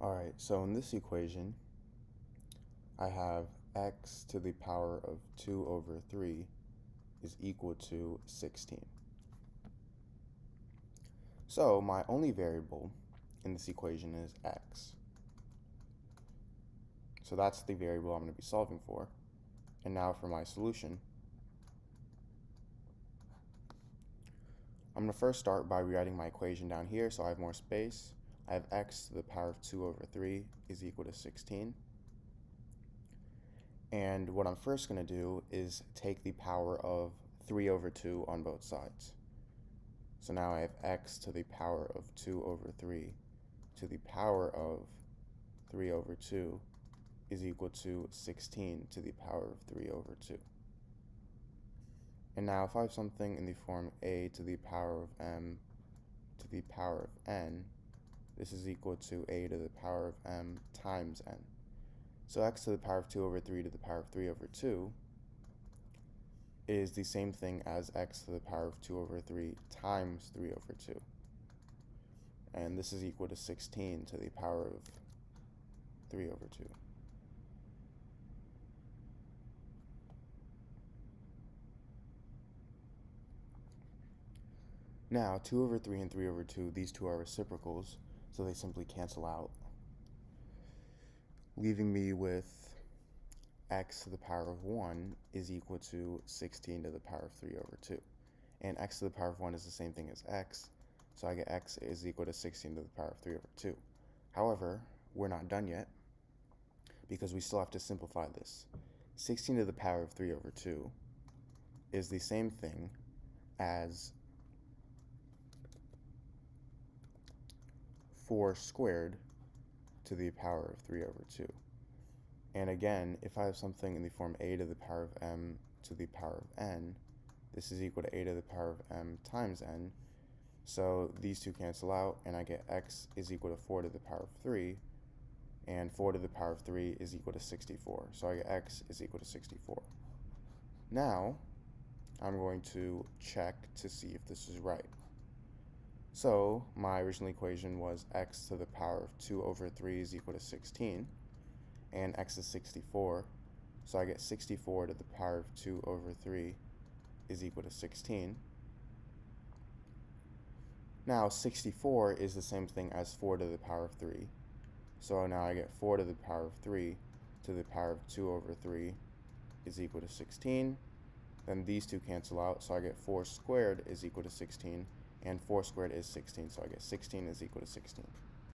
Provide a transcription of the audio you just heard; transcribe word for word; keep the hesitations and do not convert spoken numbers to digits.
Alright, so in this equation, I have x to the power of two over three is equal to sixteen. So my only variable in this equation is x. So that's the variable I'm going to be solving for. And now for my solution, I'm going to first start by rewriting my equation down here so I have more space. I have x to the power of two over three is equal to sixteen. And what I'm first going to do is take the power of three over two on both sides. So now I have x to the power of two over three to the power of three over two is equal to sixteen to the power of three over two. And now if I have something in the form a to the power of m to the power of n, this is equal to a to the power of m times n. So x to the power of two over three to the power of three over two is the same thing as x to the power of two over three times three over two. And this is equal to sixteen to the power of three over two. Now, two over three and three over two, these two are reciprocals, so they simply cancel out, leaving me with x to the power of one is equal to sixteen to the power of three over two. And x to the power of one is the same thing as x, so I get x is equal to sixteen to the power of three over two. However, we're not done yet, because we still have to simplify this. sixteen to the power of three over two is the same thing as four squared to the power of three over two. And again, if I have something in the form a to the power of m to the power of n, this is equal to a to the power of m times n. So these two cancel out, and I get x is equal to four to the power of three, and four to the power of three is equal to sixty-four. So I get x is equal to sixty-four. Now, I'm going to check to see if this is right. So my original equation was x to the power of two over three is equal to sixteen, and x is sixty-four, so I get sixty-four to the power of two over three is equal to sixteen. Now sixty-four is the same thing as four to the power of three, so now I get four to the power of three to the power of two over three is equal to sixteen. Then these two cancel out, so I get four squared is equal to sixteen. And four squared is sixteen, so I get sixteen is equal to sixteen.